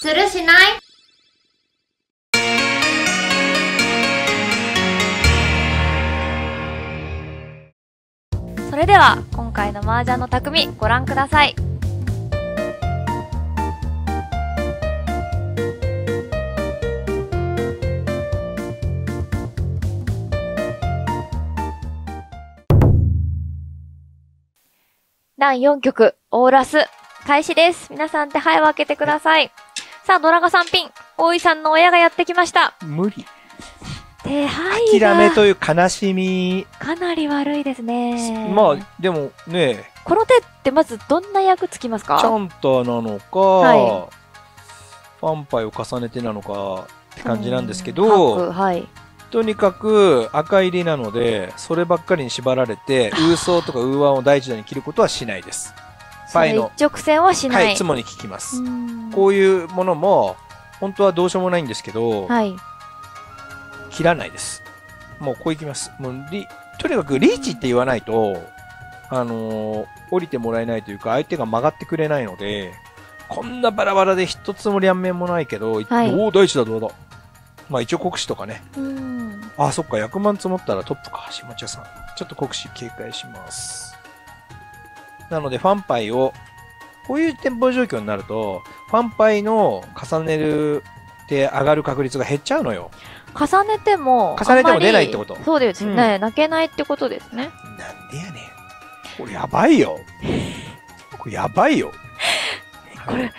するしない？それでは今回の麻雀の匠ご覧ください。第4局、オーラス、開始です。皆さん手配を開けてください。さあ、ドラが3ピン。大井さんの親がやってきました。無理。手配が。諦めという悲しみ。かなり悪いですね。まあ、でもね。この手ってまずどんな役つきますか？チャンターなのか、はい、パンパイを重ねてなのかって感じなんですけど、はい。とにかく赤入りなので、そればっかりに縛られて、ウーソーとかウーワンを第一弾に切ることはしないです。パイの一直線はしない。はい、いつもに効きます。こういうものも、本当はどうしようもないんですけど、はい、切らないです。もうこういきます。もうとにかくリーチって言わないと、降りてもらえないというか、相手が曲がってくれないので、こんなバラバラで一つも両面もないけど、はい、おお、第一だ、どうだ。まあ一応国士とかね。あ、そっか、100万積もったらトップか、下茶さん。ちょっと国士警戒します。なので、ファンパイを、こういう展望状況になると、ファンパイの重ねるって上がる確率が減っちゃうのよ。重ねても出ないってこと。そうですね。泣けないってことですね。なんでやねん。これやばいよ。これやばいよ。これ、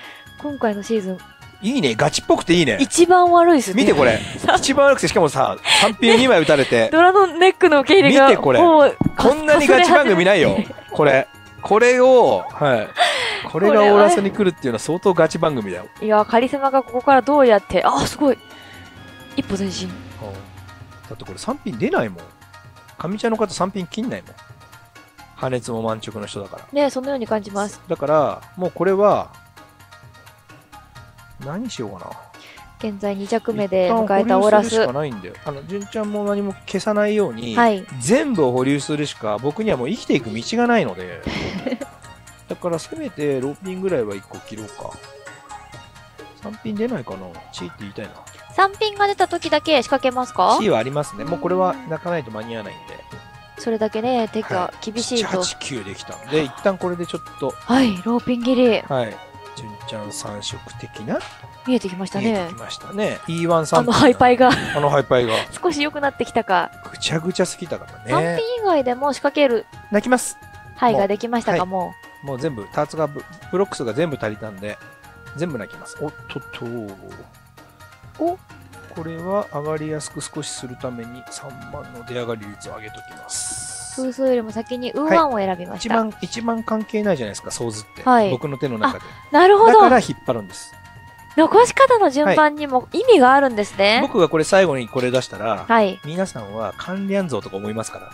今回のシーズン。いいね、ガチっぽくていいね。一番悪いですね。見てこれ。一番悪くて、しかもさ、3ピン2枚打たれて。ドラのネックの受け入れが。見てこれ。こんなにガチ番組ないよ。これを、はい。これがオーラスに来るっていうのは相当ガチ番組だよ。いや、カリスマがここからどうやって、あ、すごい。一歩前進。だってこれ3ピン出ないもん。上茶の方3ピン切んないもん。破熱も満直の人だから。ね、そのように感じます。だから、もうこれは、何しようかな。現在2着目で迎えたオーラス。純ちゃんも何も消さないように、はい、全部を保留するしか僕にはもう生きていく道がないのでだからせめて6ピンぐらいは1個切ろうか。3ピン出ないかな。チーって言いたいな。3ピンが出た時だけ仕掛けますか？チーはありますね。もうこれは泣かないと間に合わないんで。それだけね、手が厳しいと、はい、7、8、9できたんで一旦これでちょっと、はい、ローピン切り、はい、純ちゃん三色的な見えてきましたね。見えてきましたね。E1 さんのハイパイが少し良くなってきたか。ぐちゃぐちゃすぎたからね。3ピン以外でも仕掛ける泣きますはいができましたか。もう全部ターツがブロックスが全部足りたんで全部泣きます。おっとっとお、これは上がりやすく少しするために3番の出上がり率を上げときます。風数よりも先にウーワンを選びました。一番関係ないじゃないですか、想図って。はい、僕の手の中で。なるほど。だから引っ張るんです。残し方の順番にも意味があるんですね。はい、僕がこれ最後にこれ出したら、はい、皆さんは関連像とか思いますから。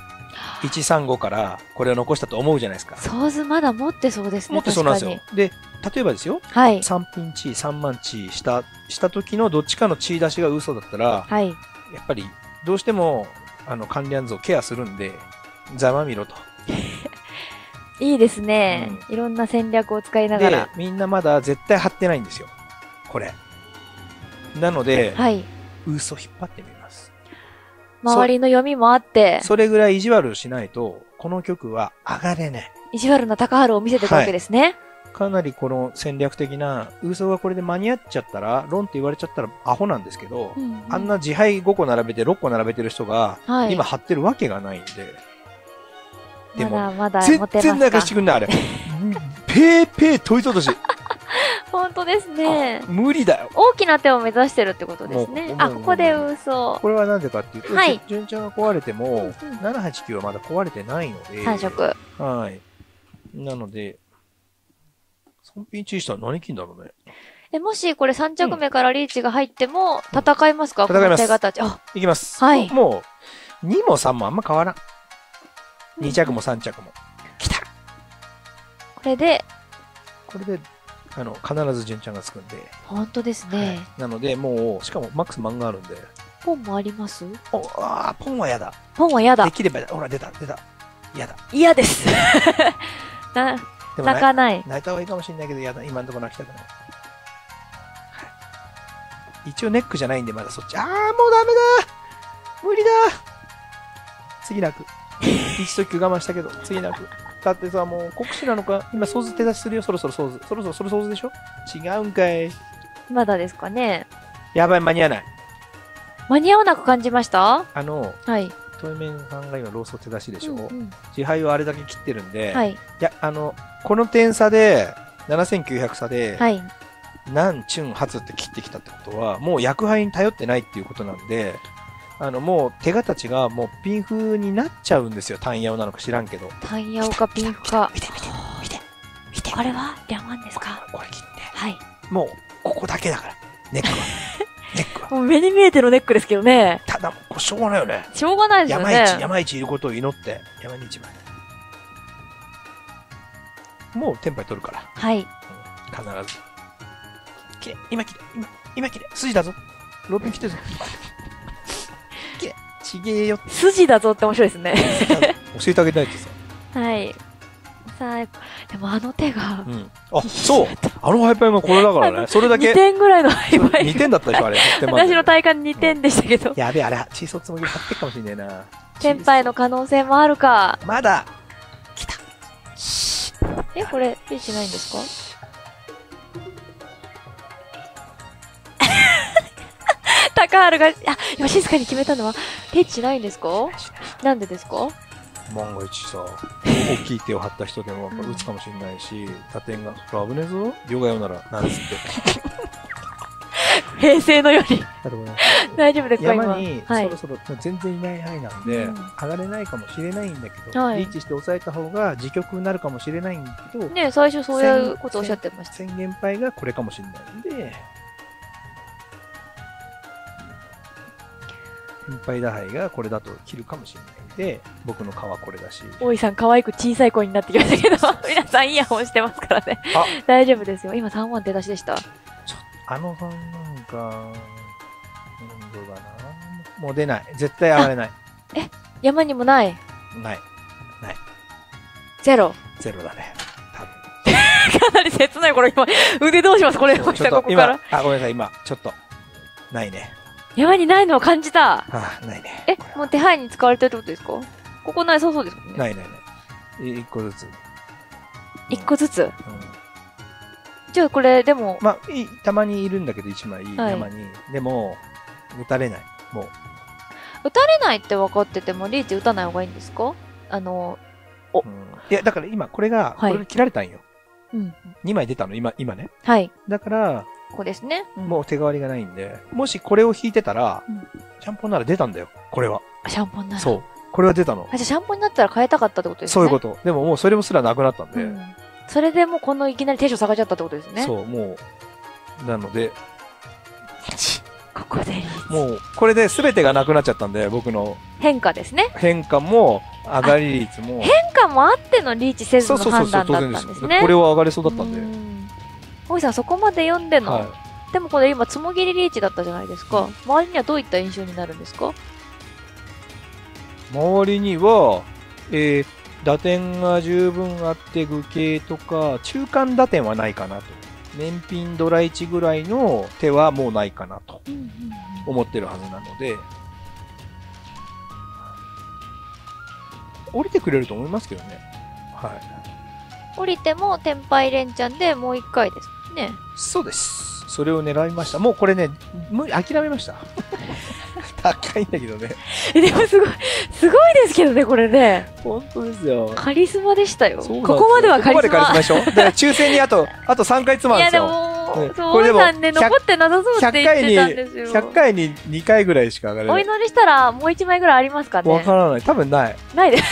135からこれを残したと思うじゃないですか。想図まだ持ってそうですね。持ってそうなんですよ。で、例えばですよ。はい、3ピンチ、3万チした時のどっちかのチー出しが嘘だったら、はい、やっぱりどうしても関連像ケアするんで、ざまみろと。いいですね、うん、いろんな戦略を使いながら。みんなまだ絶対張ってないんですよ、これ。なので、はい、嘘引っ張ってみます。周りの読みもあって、それぐらい意地悪をしないとこの局は上がれない。意地悪な高原を見せてたわけですね、はい。かなりこの戦略的な、嘘がこれで間に合っちゃったら、ロンって言われちゃったらアホなんですけど、うん、うん、あんな自敗5個並べて6個並べてる人が、はい、今張ってるわけがないんで。でも全然泣かしてくんない、あれ。ペーペー問いとうとし。本当ですね。無理だよ。大きな手を目指してるってことですね。あ、ここで嘘。これはなぜかっていうと、順調が壊れても、789はまだ壊れてないので。3色。はい。なので、3ピンチしたら何金だろうね。もしこれ3着目からリーチが入っても、戦いますか？戦います。いきます。はい。もう、2も3もあんま変わらん。2着も3着も。きた！これで、必ず順ちゃんがつくんで。本当ですね。なので、もう、しかもマックス漫画あるんで。ポンもあります？ポンはやだ。ポンはやだ。できればやだ。ほら、出た。やだ。嫌です。泣かない。泣いた方がいいかもしれないけど、やだ。今んとこ泣きたくない。一応ネックじゃないんでまだそっち。あーもうダメだ無理だ。次泣く。一時我慢したけど、次泣く。だってさ、もう国士なのか、今ソーズ手出しするよ、そろそろソーズ。そろソーズでしょ。違うんかい。まだですかね。やばい、間に合わない。間に合わなく感じました。はい。トイメンさんが今、ローソー手出しでしょ。自敗をあれだけ切ってるんで、はい、いや、この点差で、7900差で、はい、南春発って切ってきたってことは、もう薬杯に頼ってないっていうことなんで、もう手形がもうピンフになっちゃうんですよ。タンヤオなのか知らんけど。タンヤオかピンフか。見て。これはリャンワンですか。これ切って。はい。もう、ここだけだから。ネックは。もう目に見えてのネックですけどね。ただ、しょうがないよね。しょうがないですよね。山一いることを祈って、山に一枚。もう、テンパイ取るから。はい。必ず。きれい。今きれい。筋だぞ。ローピン来てるぞ。きれい。ちげえよ。筋だぞって面白いですね。教えてあげたいってさ。はい。さあ、でも手が。あ、そう。ハイパイもこれだからね。それだけ。2点ぐらいのハイパイ。2点だったでしょ、あれ。私の体感2点でしたけど。やべえ、あれ、チーソーつもぎ買ってっかもしんねえな。先輩の可能性もあるか。まだ。来た。これ、リーチないんですか。高原が、吉塚に決めたのは、リーチないんですか。なんでですか。万が一さ、大きい手を張った人でも打つかもしれないし、打点が、これ危ねえぞ、ヨガ用なら、なんつって。平成のより。大丈夫ですか、山に、そろそろ全然いない範囲なんで、上がれないかもしれないんだけど、リーチして抑えた方が自局になるかもしれないんだけど、ね、最初そういうことをおっしゃってました。宣言敗がこれかもしれないんで、先輩打敗がこれだと切るかもしれない。で、僕の顔はこれだし。大井さん、可愛く小さい子になってきましたけど、皆さんイヤホンしてますからね。大丈夫ですよ。今3番手出しでした。ちょっと、3なんか、どうだな。もう出ない。絶対上がれない。え、山にもないない。ゼロだね。多分。かなり切ない、これ今。腕どうしますこれ、ここから。あ、ごめんなさい、今。ちょっと、ないね。山にないのを感じた。ないね。もう手配に使われてるってことですか。ここない、そうですもんね。ない。1個ずつ。1個ずつ。じゃあこれ、でも。まあ、たまにいるんだけど、1枚、山に。でも、打たれない。もう。打たれないって分かってても、リーチ打たない方がいいんですか。いや、だから今、これ切られたんよ。2枚出たの、今ね。はい。だから、ここですね。もう手代わりがないんで、もしこれを引いてたら、シャンポンなら出たんだよ、これは。シャンポンなら。そう。これは出たの。じゃあシャンポンになったら変えたかったってことですね。そういうこと。でももうそれもすらなくなったんで。それでもうこのいきなりテンション下がっちゃったってことですね。そう、もう。なので、ここでリーチ。もう、これで全てがなくなっちゃったんで、僕の。変化ですね。変化も、上がり率も。変化もあってのリーチせずの判断だったんですね。そうそうそう、これは上がれそうだったんで。大井さん、そこまで読んでんの、でもこれ今、つもぎりリーチだったじゃないですか。周りにはどういった印象になるんですか。周りには、打点が十分あって、愚形とか、中間打点はないかなと。年品ドラ1ぐらいの手はもうないかなと思ってるはずなので、降りてくれると思いますけどね。降りても、テンパイ連チャンでもう一回ですね。そうです。それを狙いました。もうこれね、無理、諦めました。高いんだけどね。でもすごいですけどね、これね。本当ですよ。カリスマでしたよ。ここまではカリスマ。ここまでカリスマでしょ。だから抽選にあと3回つまんですよ。いやでも、そうなんで残ってなさそうって言ってたんですよ。100回に2回ぐらいしか上がれない。お祈りしたらもう1枚ぐらいありますかね。わからない。多分ない。ないです。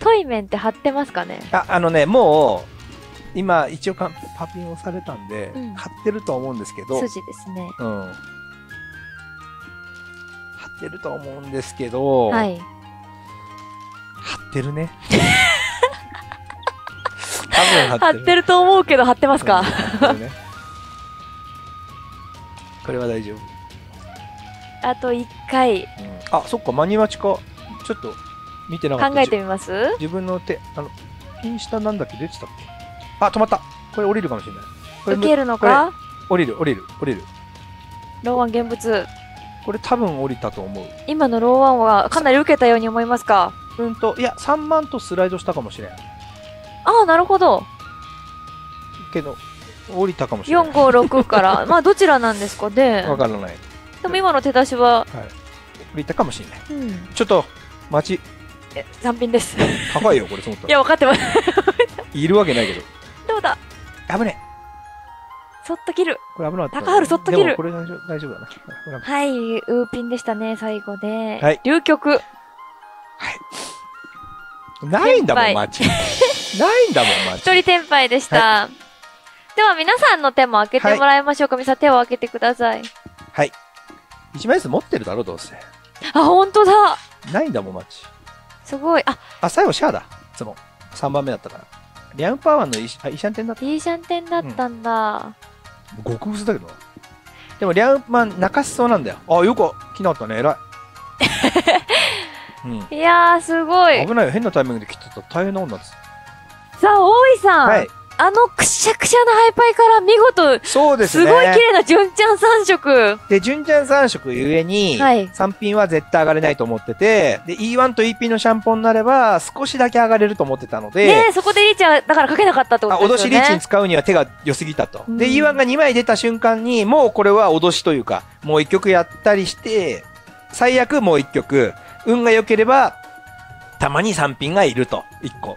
トイメンって貼ってますかね。もう今一応パピンをされたんで、貼ってると思うんですけど。筋ですね。貼ってると思うんですけど。はい。貼ってるね。多分貼ってると思うけど貼ってますか。これは大丈夫。あと1回。あ、そっか、マニマチか。ちょっと。見てなかった。考えてみます。自分の手、インスタなんだっけ、出てたっけ。あ、止まった。これ降りるかもしれない。これ受けるのか、降りる。ローワン現物。これ多分降りたと思う。今のローワンはかなり受けたように思いますか。いや、3万とスライドしたかもしれない。ああ、なるほど。けど、降りたかもしれない。456から。まあ、どちらなんですかね。わからない。でも今の手出しは。降りたかもしれない。うん、ちょっと、待ち。残品です。高いよ、これ、そのと。いや、分かってます。いるわけないけど。どうだ。危ねえ。そっと切る。これ危なかった。高春そっと切る。これ大丈夫だな。はい、ウーピンでしたね、最後で。はい。流局。はい。ないんだもん、マッチ。ないんだもん、マッチ。一人転敗でした。では、皆さんの手も開けてもらいましょうか。みさん、手を開けてください。はい。一枚ずつ持ってるだろ、どうせ。あ、ほんとだ。ないんだもん、マッチ。すごい。あ、最後、シャアだ。いつも。3番目だったから。リャンパワーのイシャンテンだった。イシャンテンだったんだ。極薄だけどな。でもリャンマン泣かしそうなんだよ。あ、よく来なかったね、偉い。いやー、すごい。危ないよ、変なタイミングで切ってたら大変な女です。さあ、大井さん、はい、あのくしゃくしゃなハイパイから見事、そうですね、すごい綺麗な純ちゃん3色。で、純ちゃん3色ゆえに、3ピンは絶対上がれないと思ってて、で、E1 と EP のシャンポンになれば、少しだけ上がれると思ってたので、ね、そこでリーチは、だからかけなかったってことですよね。脅しリーチに使うには手が良すぎたと。で、E1 が2枚出た瞬間に、もうこれは脅しというか、もう1曲やったりして、最悪もう1曲、運が良ければ、たまに3ピンがいると、1個。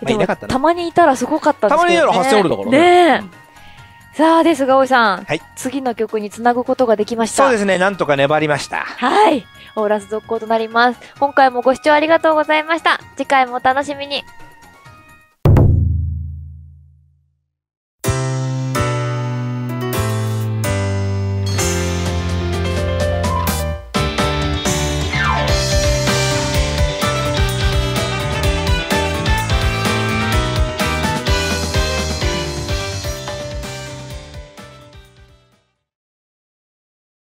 まあいなかったな。たまにいたらすごかったですね。たまにいたら8000オールだからね。ねえ。さあ、ですが、大井さん。はい。次の曲につなぐことができました。そうですね。なんとか粘りました。はい。オーラス続行となります。今回もご視聴ありがとうございました。次回もお楽しみに。